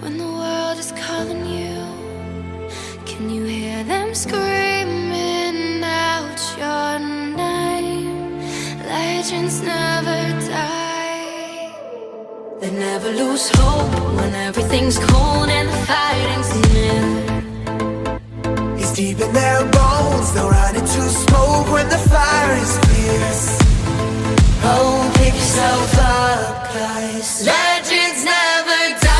When the world is calling you, can you hear them screaming out your name? Legends never die. They never lose hope when everything's cold and the fighting's near. It's deep in their bones, they'll run into smoke when the fire is fierce. Oh, pick yourself up, guys. Legends never die.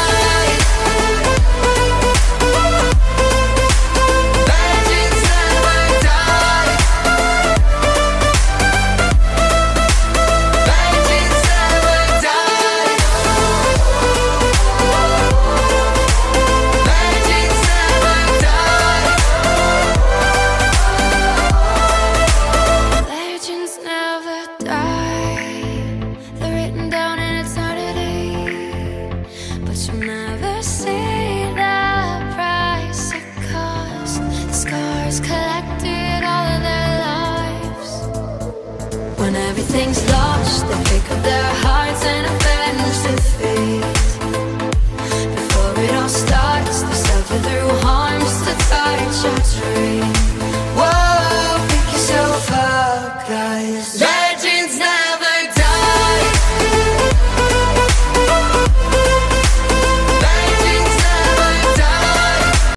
Everything's lost, they pick up their hearts and avenge their fate. Before it all starts, they suffer through harms to touch your dream. Whoa, pick yourself up, guys.